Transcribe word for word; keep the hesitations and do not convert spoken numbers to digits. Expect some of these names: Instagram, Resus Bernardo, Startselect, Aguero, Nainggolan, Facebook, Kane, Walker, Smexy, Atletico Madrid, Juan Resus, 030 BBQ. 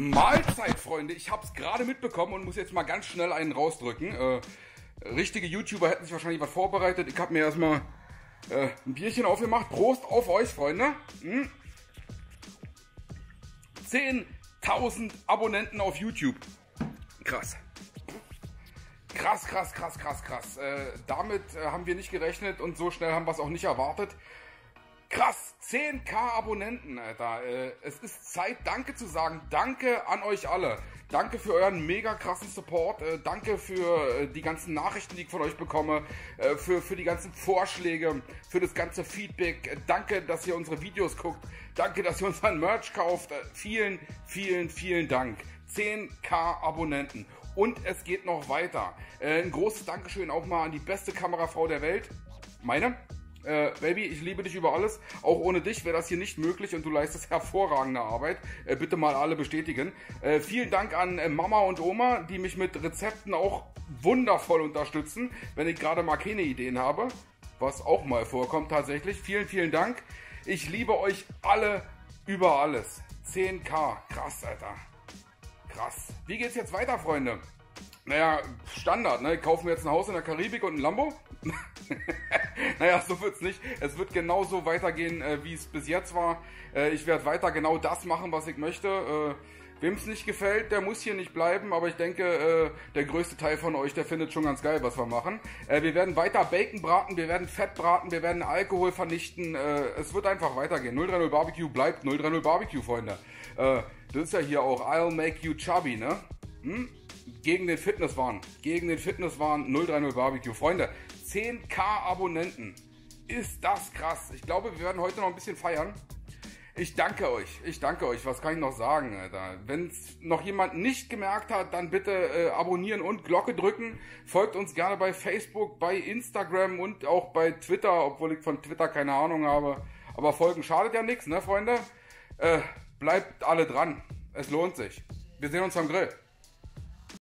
Mahlzeit, Freunde. Ich habe es gerade mitbekommen und muss jetzt mal ganz schnell einen rausdrücken. Äh, richtige YouTuber hätten sich wahrscheinlich was vorbereitet. Ich habe mir erstmal äh, ein Bierchen aufgemacht. Prost auf euch, Freunde. Hm. zehntausend Abonnenten auf YouTube. Krass. Krass, krass, krass, krass, krass. Äh, damit äh, haben wir nicht gerechnet und so schnell haben wir es auch nicht erwartet. Krass, zehntausend Abonnenten, Alter. Äh, es ist Zeit, Danke zu sagen. Danke an euch alle. Danke für euren mega krassen Support. Äh, danke für äh, die ganzen Nachrichten, die ich von euch bekomme. Äh, für, für die ganzen Vorschläge, für das ganze Feedback. Äh, danke, dass ihr unsere Videos guckt. Danke, dass ihr unseren Merch kauft. Äh, vielen, vielen, vielen Dank. zehntausend Abonnenten. Und es geht noch weiter. Äh, ein großes Dankeschön auch mal an die beste Kamerafrau der Welt. Meine? Äh, Baby, ich liebe dich über alles. Auch ohne dich wäre das hier nicht möglich und du leistest hervorragende Arbeit. Äh, bitte mal alle bestätigen. Äh, vielen Dank an äh, Mama und Oma, die mich mit Rezepten auch wundervoll unterstützen, wenn ich gerade mal keine Ideen habe, was auch mal vorkommt tatsächlich. Vielen, vielen Dank. Ich liebe euch alle über alles. zehntausend. Krass, Alter. Krass. Wie geht's jetzt weiter, Freunde? Naja, Standard, ne? Ich kaufe mir jetzt ein Haus in der Karibik und ein Lambo. Naja, so wird's nicht. Es wird genauso weitergehen, äh, wie es bis jetzt war. Äh, ich werde weiter genau das machen, was ich möchte. Äh, Wem's nicht gefällt, der muss hier nicht bleiben. Aber ich denke, äh, der größte Teil von euch, der findet schon ganz geil, was wir machen. Äh, wir werden weiter Bacon braten, wir werden Fett braten, wir werden Alkohol vernichten. Äh, es wird einfach weitergehen. null drei null B B Q bleibt null drei null B B Q, Freunde. Äh, das ist ja hier auch I'll make you chubby, ne? Hm? Gegen den Fitnesswahn, gegen den Fitnesswahn null drei null B B Q. Freunde, zehntausend Abonnenten, ist das krass. Ich glaube, wir werden heute noch ein bisschen feiern. Ich danke euch, ich danke euch. Was kann ich noch sagen, Alter? Wenn es noch jemand nicht gemerkt hat, dann bitte äh, abonnieren und Glocke drücken. Folgt uns gerne bei Facebook, bei Instagram und auch bei Twitter, obwohl ich von Twitter keine Ahnung habe. Aber folgen schadet ja nichts, ne, Freunde? Äh, bleibt alle dran, es lohnt sich. Wir sehen uns am Grill.